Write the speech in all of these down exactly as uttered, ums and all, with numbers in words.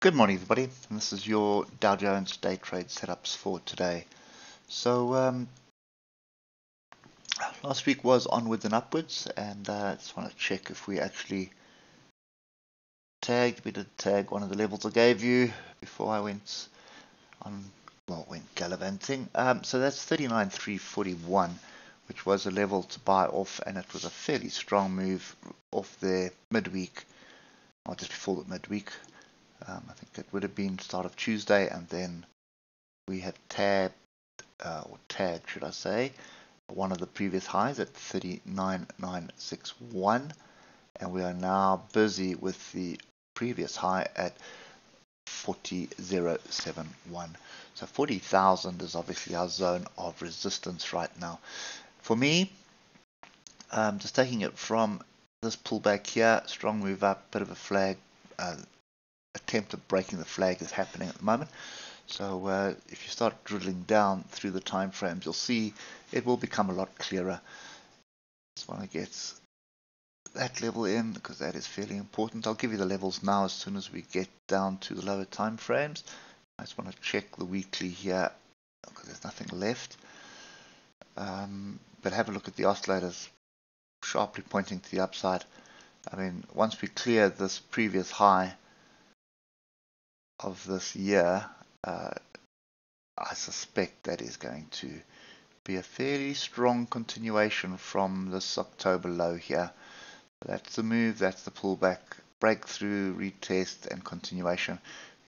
Good morning everybody, and this is your Dow Jones day trade setups for today. So um, last week was onwards and upwards, and I uh, just want to check if we actually tagged. We did tag one of the levels I gave you before I went on, well, went gallivanting. Um, so that's thirty-nine three forty-one, which was a level to buy off, and it was a fairly strong move off there midweek, or just before the midweek. Um, I think it would have been start of Tuesday, and then we have tabbed, uh, or tagged should I say, one of the previous highs at thirty-nine nine sixty-one, and we are now busy with the previous high at forty thousand seventy-one. So forty thousand is obviously our zone of resistance right now. For me, um, just taking it from this pullback here, strong move up, bit of a flag, uh, attempt at breaking the flag is happening at the moment. So uh, if you start drilling down through the time frames, you'll see it will become a lot clearer. Just want to get that level in because that is fairly important. I'll give you the levels now as soon as we get down to the lower time frames. I just want to check the weekly here because there's nothing left. Um, but have a look at the oscillators sharply pointing to the upside. I mean, once we clear this previous high of this year, uh, I suspect that is going to be a fairly strong continuation from this October low here. That's the move, that's the pullback, breakthrough, retest and continuation.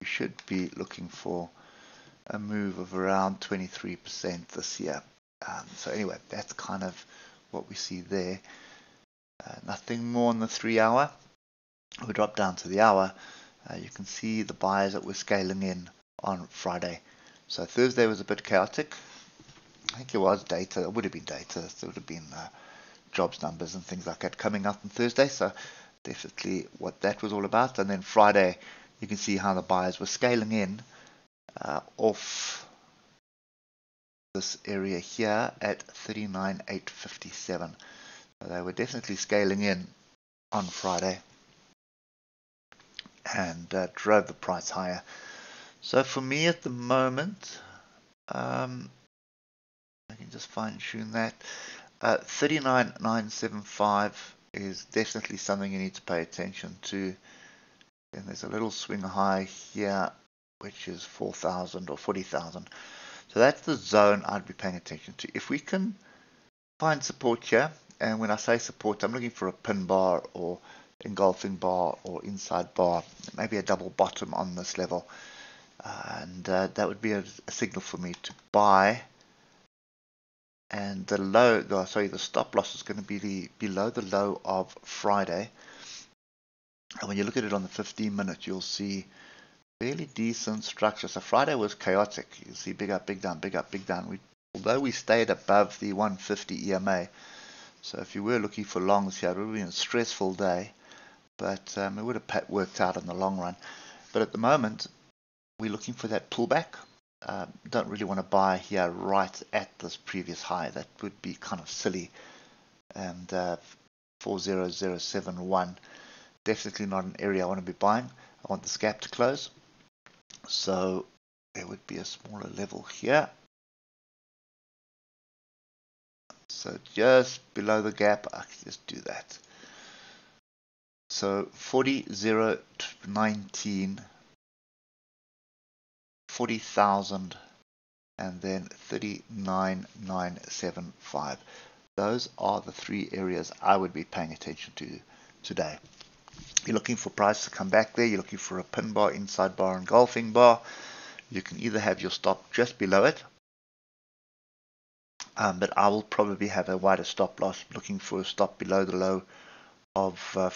You should be looking for a move of around twenty-three percent this year. Um, so anyway, that's kind of what we see there. Uh, nothing more on the three hour. We drop down to the hour. Uh, you can see the buyers that were scaling in on Friday. So Thursday was a bit chaotic. I think it was data. It would have been data. There would have been uh, jobs numbers and things like that coming up on Thursday. So definitely what that was all about. And then Friday, you can see how the buyers were scaling in uh, off this area here at thirty-nine eight fifty-seven. So they were definitely scaling in on Friday and uh, drove the price higher. So for me at the moment, um, I can just fine tune that. Uh, thirty-nine nine seventy-five is definitely something you need to pay attention to. And there's a little swing high here, which is four thousand or forty thousand. So that's the zone I'd be paying attention to. If we can find support here, and when I say support, I'm looking for a pin bar or engulfing bar or inside bar, maybe a double bottom on this level, and uh, that would be a, a signal for me to buy. And the low, oh, sorry, the stop loss is going to be the, below the low of Friday. And when you look at it on the fifteen minute, you'll see fairly decent structure. So Friday was chaotic. You see big up, big down, big up, big down. We, although we stayed above the one fifty E M A, so if you were looking for longs here, it would have been a stressful day. But um, it would have worked out in the long run. But at the moment, we're looking for that pullback. Uh, don't really want to buy here right at this previous high. That would be kind of silly. And uh, four thousand seventy-one, definitely not an area I want to be buying. I want this gap to close. So there would be a smaller level here. So just below the gap, I can just do that. So forty thousand nineteen, forty thousand, and then thirty-nine nine seventy-five. Those are the three areas I would be paying attention to today. You're looking for price to come back there. You're looking for a pin bar, inside bar, engulfing bar. You can either have your stop just below it, um, but I will probably have a wider stop loss, looking for a stop below the low of uh,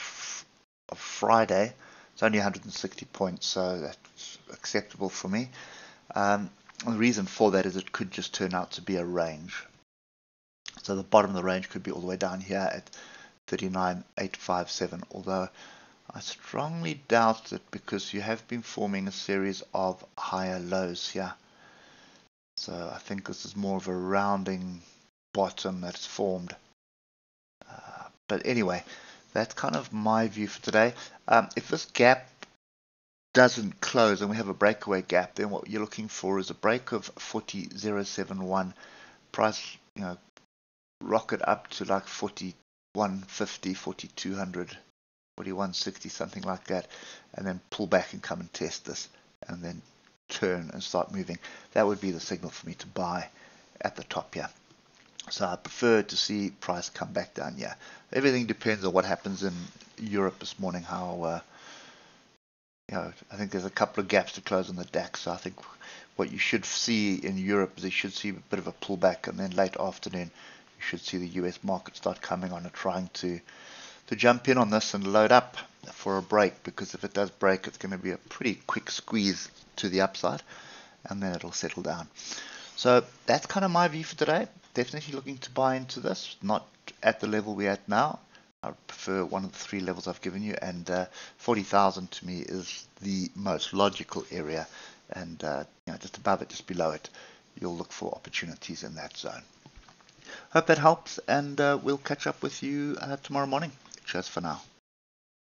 of Friday. It's only one hundred sixty points, so that's acceptable for me. Um, the reason for that is it could just turn out to be a range. So the bottom of the range could be all the way down here at thirty-nine eight fifty-seven, although I strongly doubt it because you have been forming a series of higher lows here. So I think this is more of a rounding bottom that's formed. Uh, but anyway, that's kind of my view for today. Um, if this gap doesn't close and we have a breakaway gap, then what you're looking for is a break of forty point zero seven one. Price, you know, rocket up to like forty-one fifty, forty-two hundred, forty-one sixty, something like that, and then pull back and come and test this and then turn and start moving. That would be the signal for me to buy at the top here. So I prefer to see price come back down here. Everything depends on what happens in Europe this morning, how uh, you know, I think there's a couple of gaps to close on the DAX. So I think what you should see in Europe is you should see a bit of a pullback, and then late afternoon you should see the U S market start coming on and trying to to jump in on this and load up for a break, because if it does break, it's going to be a pretty quick squeeze to the upside and then it'll settle down. So that's kind of my view for today. Definitely looking to buy into this, not at the level we're at now. I prefer one of the three levels I've given you, and uh, forty thousand to me is the most logical area, and uh, you know, just above it, just below it, you'll look for opportunities in that zone. Hope that helps, and uh, we'll catch up with you uh, tomorrow morning. Cheers for now.